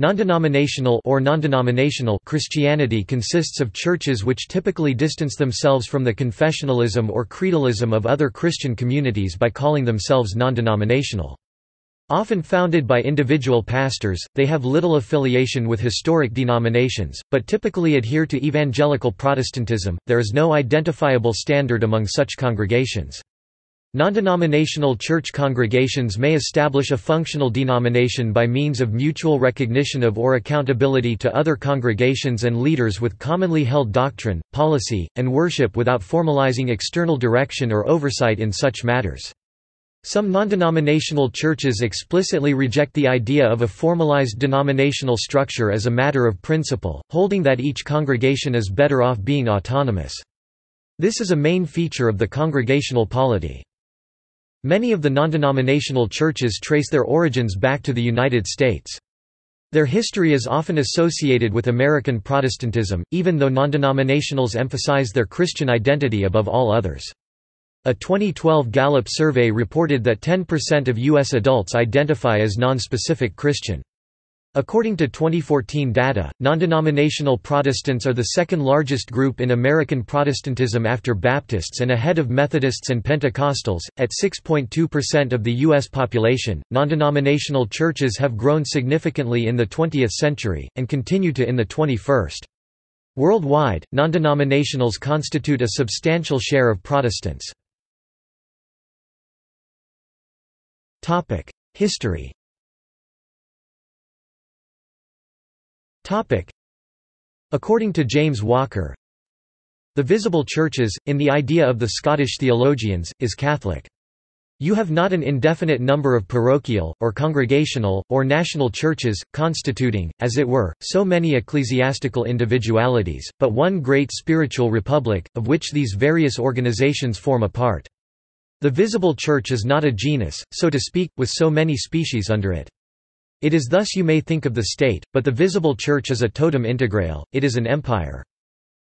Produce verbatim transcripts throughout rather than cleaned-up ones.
Nondenominational or non-denominational Christianity consists of churches which typically distance themselves from the confessionalism or creedalism of other Christian communities by calling themselves nondenominational. Often founded by individual pastors, they have little affiliation with historic denominations, but typically adhere to evangelical Protestantism. There is no identifiable standard among such congregations. Nondenominational church congregations may establish a functional denomination by means of mutual recognition of or accountability to other congregations and leaders with commonly held doctrine, policy, and worship without formalizing external direction or oversight in such matters. Some nondenominational churches explicitly reject the idea of a formalized denominational structure as a matter of principle, holding that each congregation is better off being autonomous. This is a main feature of the congregational polity. Many of the nondenominational churches trace their origins back to the United States. Their history is often associated with American Protestantism, even though nondenominationals emphasize their Christian identity above all others. A twenty twelve Gallup survey reported that ten percent of U S adults identify as nonspecific Christian. According to twenty fourteen data, nondenominational Protestants are the second largest group in American Protestantism after Baptists and ahead of Methodists and Pentecostals. At six point two percent of the U S population, nondenominational churches have grown significantly in the twentieth century, and continue to in the twenty-first. Worldwide, nondenominationals constitute a substantial share of Protestants. History. According to James Walker, the visible churches, in the idea of the Scottish theologians, is Catholic. You have not an indefinite number of parochial, or congregational, or national churches, constituting, as it were, so many ecclesiastical individualities, but one great spiritual republic, of which these various organizations form a part. The visible church is not a genus, so to speak, with so many species under it. It is thus you may think of the state, but the visible church is a totem integrale, it is an empire.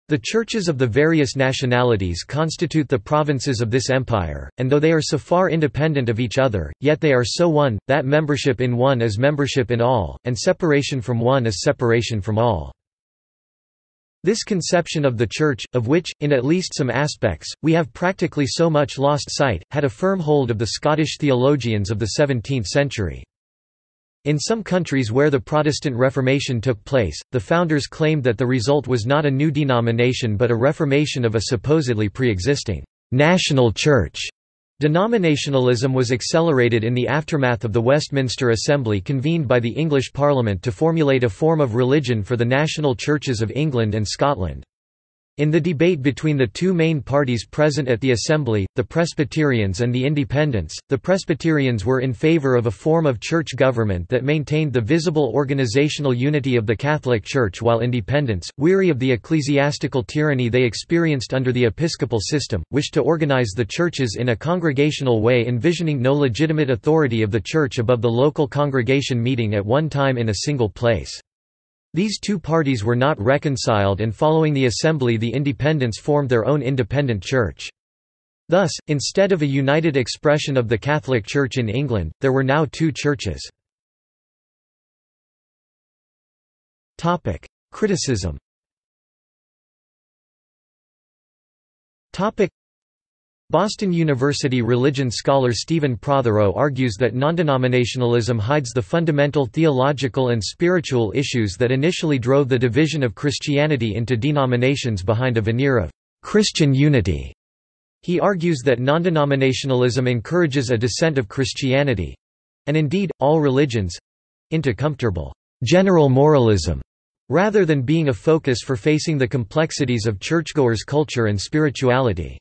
The churches of the various nationalities constitute the provinces of this empire, and though they are so far independent of each other, yet they are so one, that membership in one is membership in all, and separation from one is separation from all. This conception of the Church, of which, in at least some aspects, we have practically so much lost sight, had a firm hold of the Scottish theologians of the seventeenth century. In some countries where the Protestant Reformation took place, the founders claimed that the result was not a new denomination but a reformation of a supposedly pre-existing national church. Denominationalism was accelerated in the aftermath of the Westminster Assembly convened by the English Parliament to formulate a form of religion for the national churches of England and Scotland. In the debate between the two main parties present at the Assembly, the Presbyterians and the Independents, the Presbyterians were in favor of a form of church government that maintained the visible organizational unity of the Catholic Church, while Independents, weary of the ecclesiastical tyranny they experienced under the episcopal system, wished to organize the churches in a congregational way, envisioning no legitimate authority of the Church above the local congregation meeting at one time in a single place. These two parties were not reconciled, and following the Assembly the Independents formed their own independent church. Thus, instead of a united expression of the Catholic Church in England, there were now two churches. Criticism. Boston University religion scholar Stephen Prothero argues that nondenominationalism hides the fundamental theological and spiritual issues that initially drove the division of Christianity into denominations behind a veneer of Christian unity. He argues that nondenominationalism encourages a descent of Christianity—and indeed, all religions—into comfortable, general moralism, rather than being a focus for facing the complexities of churchgoers' culture and spirituality.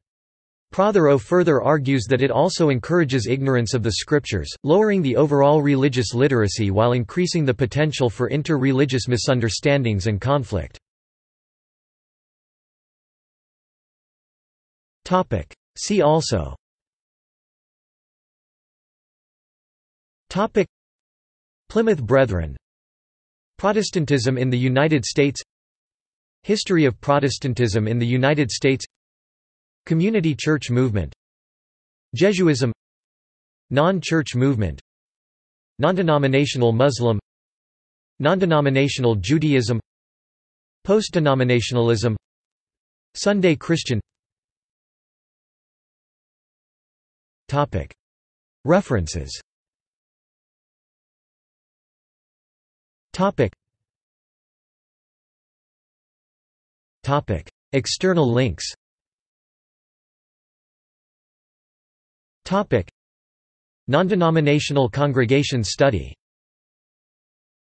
Prothero further argues that it also encourages ignorance of the scriptures, lowering the overall religious literacy while increasing the potential for inter-religious misunderstandings and conflict. Topic. See also. Topic. Plymouth Brethren. Protestantism in the United States. History of Protestantism in the United States. Community church movement. Jesuism. Non-church movement. Nondenominational Muslim. Nondenominational Judaism, Postdenominationalism, Sunday Christian. Topic. References. Topic. Topic. External links. Topic. Non-denominational Congregation Study.